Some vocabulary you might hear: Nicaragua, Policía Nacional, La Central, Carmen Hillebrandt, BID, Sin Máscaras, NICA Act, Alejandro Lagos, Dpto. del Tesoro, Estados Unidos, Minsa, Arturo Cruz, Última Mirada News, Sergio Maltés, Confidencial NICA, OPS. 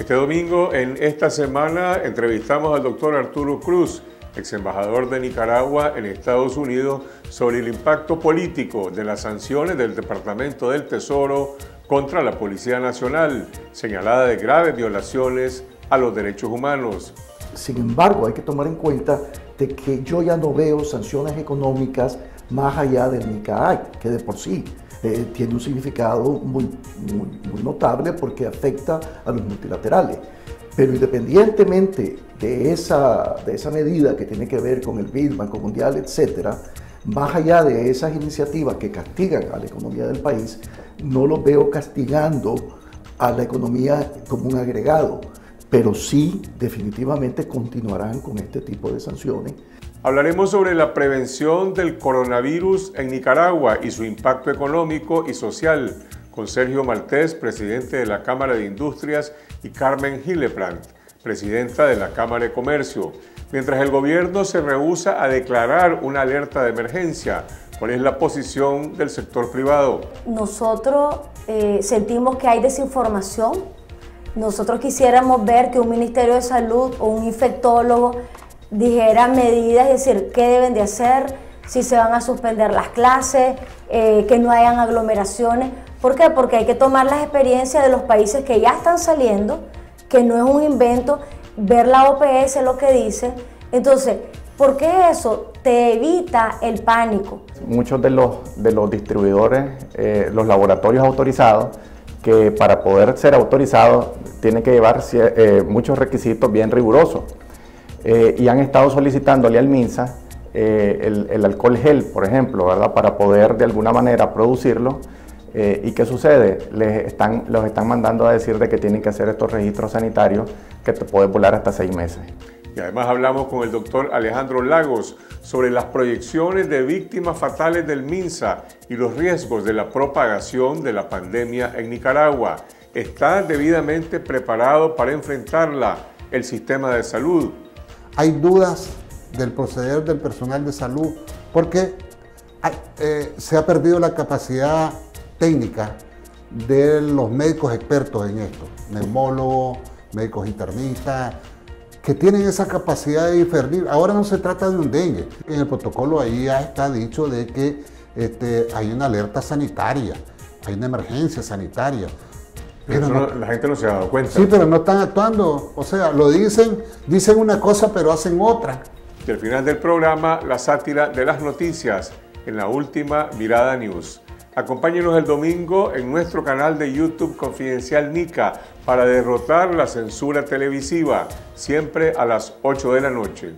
Este domingo, en esta semana, entrevistamos al doctor Arturo Cruz, ex embajador de Nicaragua en Estados Unidos, sobre el impacto político de las sanciones del Departamento del Tesoro contra la Policía Nacional, señalada de graves violaciones a los derechos humanos. Sin embargo, hay que tomar en cuenta de que yo ya no veo sanciones económicas más allá del NICA Act, que de por sí tiene un significado muy notable porque afecta a los multilaterales. Pero independientemente de esa medida que tiene que ver con el BID, Banco Mundial, etc., más allá de esas iniciativas que castigan a la economía del país, no los veo castigando a la economía como un agregado, pero sí definitivamente continuarán con este tipo de sanciones. Hablaremos sobre la prevención del coronavirus en Nicaragua y su impacto económico y social con Sergio Maltés, presidente de la Cámara de Industrias, y Carmen Hillebrandt, presidenta de la Cámara de Comercio, mientras el gobierno se rehúsa a declarar una alerta de emergencia. ¿Cuál es la posición del sector privado? Nosotros sentimos que hay desinformación. Nosotros quisiéramos ver que un Ministerio de Salud o un infectólogo dijera medidas, es decir, qué deben de hacer, si se van a suspender las clases, que no hayan aglomeraciones. ¿Por qué? Porque hay que tomar las experiencias de los países que ya están saliendo, que no es un invento, ver la OPS lo que dice. Entonces, ¿por qué eso? Te evita el pánico. Muchos de los distribuidores, los laboratorios autorizados, que para poder ser autorizados tienen que llevar muchos requisitos bien rigurosos. Y han estado solicitándole al Minsa el alcohol gel, por ejemplo, ¿verdad?, para poder de alguna manera producirlo. ¿Y qué sucede? Los están mandando a decir de que tienen que hacer estos registros sanitarios que te pueden volar hasta 6 meses. Y además hablamos con el doctor Alejandro Lagos sobre las proyecciones de víctimas fatales del Minsa y los riesgos de la propagación de la pandemia en Nicaragua. ¿Está debidamente preparado para enfrentarla el sistema de salud? Hay dudas del proceder del personal de salud porque se ha perdido la capacidad técnica de los médicos expertos en esto, neumólogos, médicos internistas, que tienen esa capacidad de discernir. Ahora no se trata de un dengue. En el protocolo ahí ya está dicho de que hay una alerta sanitaria, hay una emergencia sanitaria. Pero no, la gente no se ha dado cuenta. Sí, pero no están actuando. O sea, lo dicen una cosa pero hacen otra. Y al final del programa, la sátira de las noticias en la Última Mirada News. Acompáñenos el domingo en nuestro canal de YouTube Confidencial NICA para derrotar la censura televisiva, siempre a las 8 de la noche.